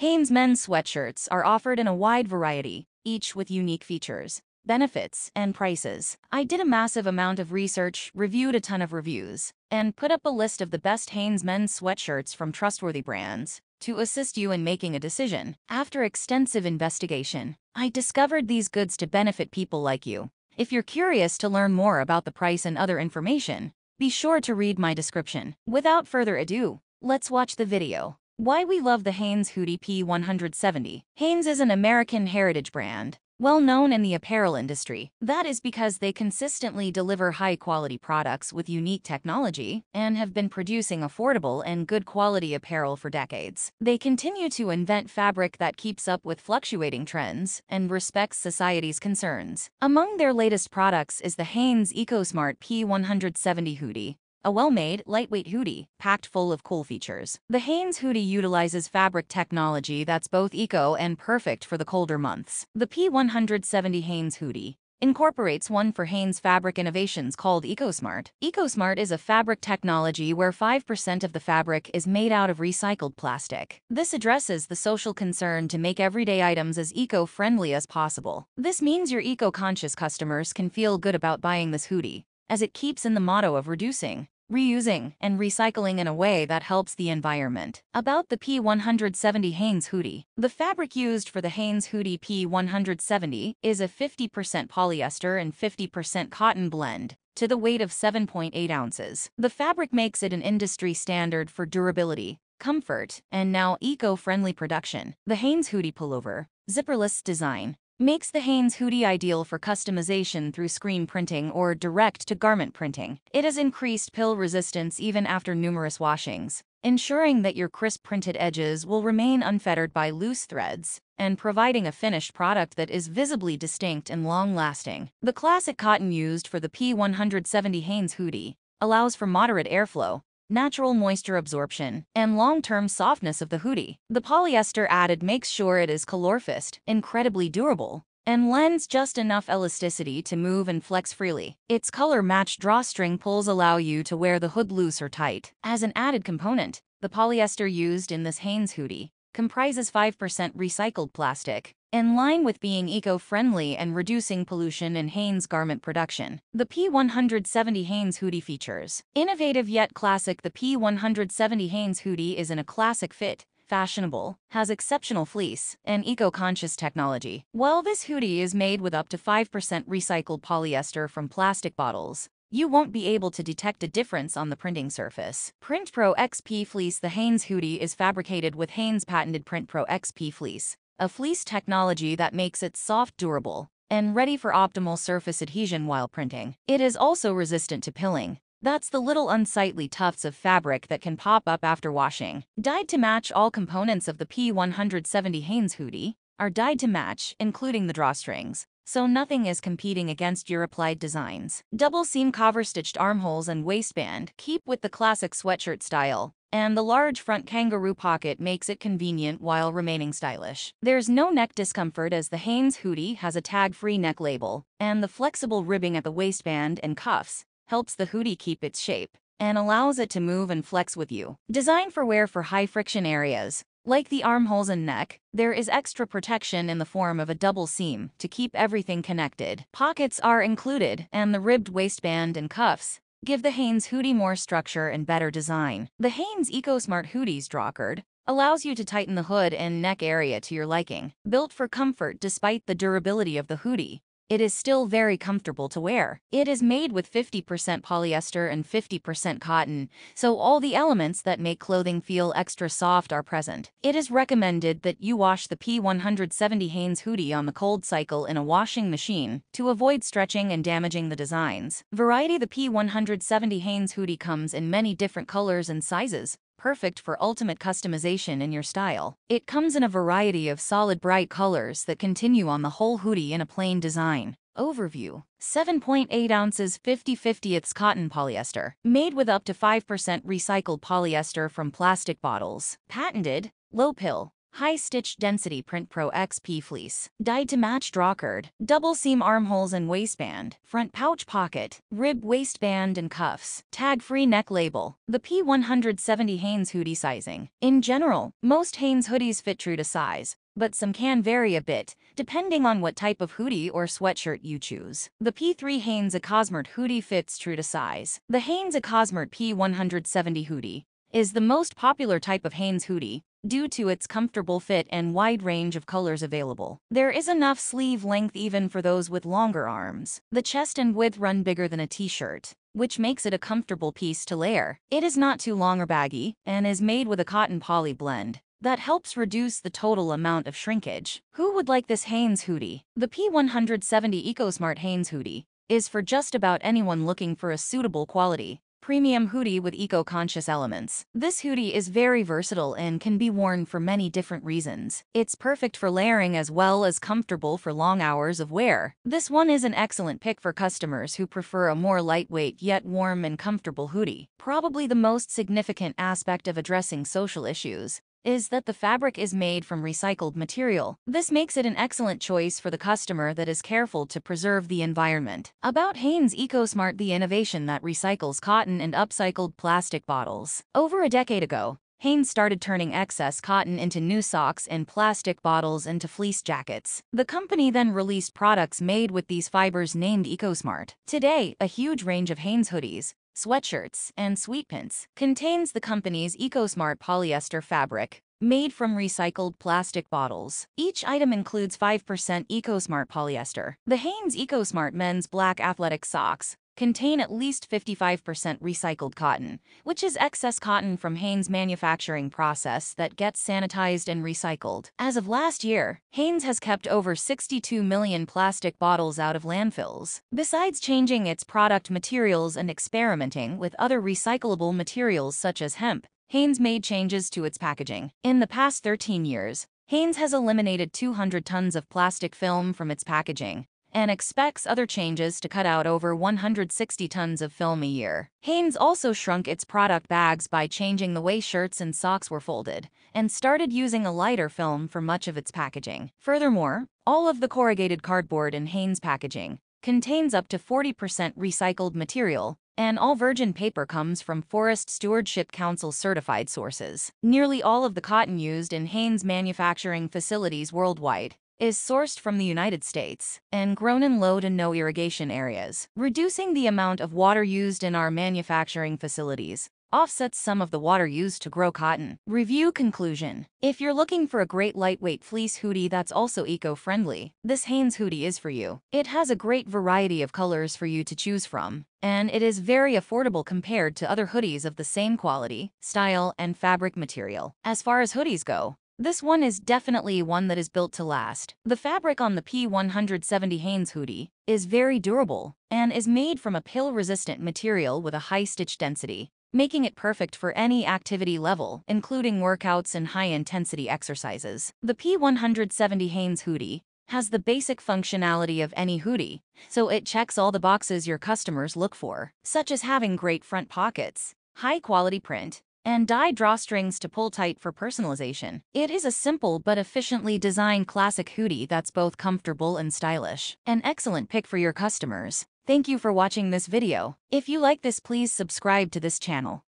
Hanes men's sweatshirts are offered in a wide variety, each with unique features, benefits, and prices. I did a massive amount of research, reviewed a ton of reviews, and put up a list of the best Hanes men's sweatshirts from trustworthy brands to assist you in making a decision. After extensive investigation, I discovered these goods to benefit people like you. If you're curious to learn more about the price and other information, be sure to read my description. Without further ado, let's watch the video. Why we love the Hanes Hoodie P170. Hanes is an American heritage brand, well known in the apparel industry. That is because they consistently deliver high-quality products with unique technology and have been producing affordable and good quality apparel for decades. They continue to invent fabric that keeps up with fluctuating trends and respects society's concerns. Among their latest products is the Hanes EcoSmart P170 hoodie, a well-made, lightweight hoodie, packed full of cool features. The Hanes hoodie utilizes fabric technology that's both eco and perfect for the colder months. The P170 Hanes hoodie incorporates one for Hanes fabric innovations called EcoSmart. EcoSmart is a fabric technology where 5% of the fabric is made out of recycled plastic. This addresses the social concern to make everyday items as eco-friendly as possible. This means your eco-conscious customers can feel good about buying this hoodie, as it keeps in the motto of reducing, reusing, and recycling in a way that helps the environment. About the P170 Hanes hoodie. The fabric used for the Hanes hoodie P170 is a 50% polyester and 50% cotton blend, to the weight of 7.8 ounces. The fabric makes it an industry standard for durability, comfort, and now eco-friendly production. The Hanes hoodie pullover, zipperless design, makes the Hanes hoodie ideal for customization through screen printing or direct-to-garment printing. It has increased pill resistance even after numerous washings, ensuring that your crisp printed edges will remain unfettered by loose threads and providing a finished product that is visibly distinct and long-lasting. The classic cotton used for the P170 Hanes hoodie allows for moderate airflow, natural moisture absorption, and long-term softness of the hoodie. The polyester added makes sure it is calorifist, incredibly durable, and lends just enough elasticity to move and flex freely. Its color-matched drawstring pulls allow you to wear the hood loose or tight. As an added component, the polyester used in this Hanes hoodie comprises 5% recycled plastic, in line with being eco-friendly and reducing pollution in Hanes garment production. The P170 Hanes hoodie features. Innovative yet classic. The P170 Hanes hoodie is in a classic fit, fashionable, has exceptional fleece, and eco-conscious technology. While this hoodie is made with up to 5% recycled polyester from plastic bottles, you won't be able to detect a difference on the printing surface. Print Pro XP Fleece. The Hanes hoodie is fabricated with Hanes' patented Print Pro XP Fleece, a fleece technology that makes it soft, durable, and ready for optimal surface adhesion while printing. It is also resistant to pilling. That's the little unsightly tufts of fabric that can pop up after washing. Dyed to match. All components of the P170 Hanes hoodie are dyed to match, including the drawstrings, so nothing is competing against your applied designs. Double seam cover stitched armholes and waistband keep with the classic sweatshirt style, and the large front kangaroo pocket makes it convenient while remaining stylish. There's no neck discomfort, as the Hanes hoodie has a tag-free neck label, and the flexible ribbing at the waistband and cuffs helps the hoodie keep its shape and allows it to move and flex with you. Designed for wear for high-friction areas, like the armholes and neck, there is extra protection in the form of a double seam to keep everything connected. Pockets are included, and the ribbed waistband and cuffs give the Hanes hoodie more structure and better design. The Hanes EcoSmart hoodie's drawcord allows you to tighten the hood and neck area to your liking. Built for comfort. Despite the durability of the hoodie, it is still very comfortable to wear. It is made with 50% polyester and 50% cotton, so all the elements that make clothing feel extra soft are present. It is recommended that you wash the P170 Hanes hoodie on the cold cycle in a washing machine to avoid stretching and damaging the designs. Variety. The P170 Hanes hoodie comes in many different colors and sizes, perfect for ultimate customization in your style. It comes in a variety of solid bright colors that continue on the whole hoodie in a plain design. Overview. 7.8 ounces 50/50ths cotton polyester. Made with up to 5% recycled polyester from plastic bottles. Patented. Low pill. High Stitch Density Print Pro XP Fleece. Dyed to match drawcord. Double seam armholes and waistband. Front pouch pocket. Rib waistband and cuffs. Tag-free neck label. The P170 Hanes hoodie sizing. In general, most Hanes hoodies fit true to size, but some can vary a bit, depending on what type of hoodie or sweatshirt you choose. The P3 Hanes EcoSmart hoodie fits true to size. The Hanes EcoSmart P170 hoodie is the most popular type of Hanes hoodie, due to its comfortable fit and wide range of colors available. There is enough sleeve length even for those with longer arms. The chest and width run bigger than a t-shirt, which makes it a comfortable piece to layer. It is not too long or baggy, and is made with a cotton poly blend that helps reduce the total amount of shrinkage. Who would like this Hanes hoodie? The P170 EcoSmart Hanes hoodie is for just about anyone looking for a suitable quality, premium hoodie with eco-conscious elements. This hoodie is very versatile and can be worn for many different reasons. It's perfect for layering as well as comfortable for long hours of wear. This one is an excellent pick for customers who prefer a more lightweight yet warm and comfortable hoodie. Probably the most significant aspect of addressing social issues is that the fabric is made from recycled material. This makes it an excellent choice for the customer that is careful to preserve the environment. About Hanes EcoSmart, the innovation that recycles cotton and upcycled plastic bottles. Over a decade ago, Hanes started turning excess cotton into new socks and plastic bottles into fleece jackets. The company then released products made with these fibers named EcoSmart. Today, a huge range of Hanes hoodies, sweatshirts, and sweatpants contains the company's EcoSmart polyester fabric, made from recycled plastic bottles. Each item includes 5% EcoSmart polyester. The Hanes EcoSmart men's black athletic socks contain at least 55% recycled cotton, which is excess cotton from Hanes' manufacturing process that gets sanitized and recycled. As of last year, Hanes has kept over 62 million plastic bottles out of landfills. Besides changing its product materials and experimenting with other recyclable materials such as hemp, Hanes made changes to its packaging. In the past 13 years, Hanes has eliminated 200 tons of plastic film from its packaging, and expects other changes to cut out over 160 tons of film a year. Hanes also shrunk its product bags by changing the way shirts and socks were folded, and started using a lighter film for much of its packaging. Furthermore, all of the corrugated cardboard in Hanes packaging contains up to 40% recycled material, and all virgin paper comes from Forest Stewardship Council certified sources. Nearly all of the cotton used in Hanes manufacturing facilities worldwide is sourced from the United States and grown in low to no irrigation areas. Reducing the amount of water used in our manufacturing facilities offsets some of the water used to grow cotton. Review conclusion. If you're looking for a great lightweight fleece hoodie that's also eco-friendly, this Hanes hoodie is for you. It has a great variety of colors for you to choose from, and it is very affordable compared to other hoodies of the same quality, style, and fabric material. As far as hoodies go, this one is definitely one that is built to last. The fabric on the P170 Hanes hoodie is very durable and is made from a pill-resistant material with a high stitch density, making it perfect for any activity level, including workouts and high-intensity exercises. The P170 Hanes hoodie has the basic functionality of any hoodie, so it checks all the boxes your customers look for, such as having great front pockets, high-quality print, and dyed drawstrings to pull tight for personalization. It is a simple but efficiently designed classic hoodie that's both comfortable and stylish. An excellent pick for your customers. Thank you for watching this video. If you like this, please subscribe to this channel.